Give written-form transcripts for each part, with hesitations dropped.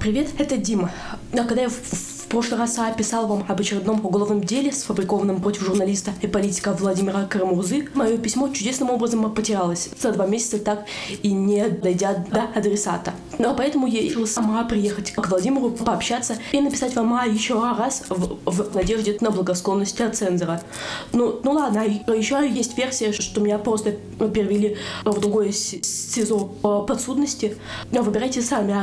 Привет, это Дима. Когда я в прошлый раз описал вам об очередном уголовном деле, сфабрикованном против журналиста и политика Владимира Кара-Мурзы, мое письмо чудесным образом потерялось за 2 месяца, так и не дойдя до адресата. Поэтому я решила сама приехать к Владимиру, пообщаться и написать вам еще раз в надежде на благосклонность от цензора. Ну ладно, еще есть версия, что меня просто перевели в другое СИЗО подсудности. Выбирайте сами,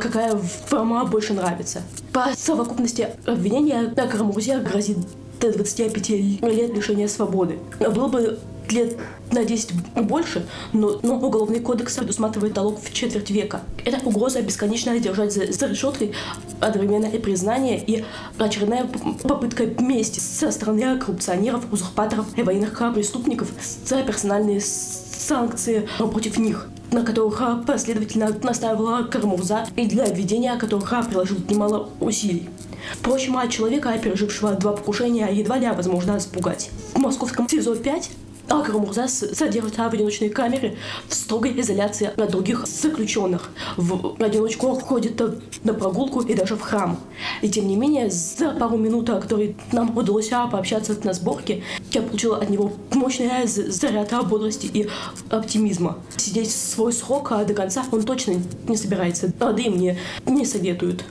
какая форма больше нравится. По совокупности обвинение Кара-Мурзе грозит до 25 лет лишения свободы. Было бы лет на 10 больше, но Уголовный кодекс предусматривает налог в 4/4 века. Это угроза бесконечно держать за решеткой, одновременно и признание, и очередная попытка мести со стороны коррупционеров, узурпаторов и военных преступников за персональные санкции против них, на которых последовательно настаивала Кара-Мурза и для введения которых приложил немало усилий. Впрочем, человека, пережившего 2 покушения, едва ли возможно испугать. В московском СИЗО-5 Кара-Мурза содержит в одиночной камере в строгой изоляции от других заключенных. В одиночку ходит на прогулку и даже в храм. И тем не менее, за пару минут, которые нам удалось пообщаться на сборке, я получила от него мощный заряд бодрости и оптимизма. Сидеть свой срок до конца он точно не собирается, да и мне не советуют.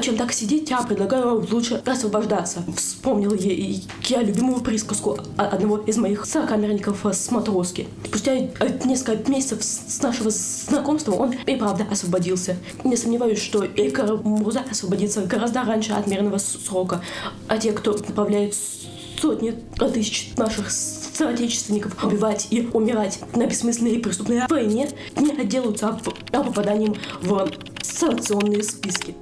Чем так сидеть, я предлагаю лучше освобождаться. Вспомнил я любимую присказку одного из моих сокамерников с матроски. Спустя несколько месяцев с нашего знакомства он и правда освободился. Не сомневаюсь, что Кара-Мурза освободится гораздо раньше отмеренного срока. А те, кто отправляет сотни тысяч наших соотечественников убивать и умирать на бессмысленной и преступной войне, не отделаются попаданием в санкционные списки.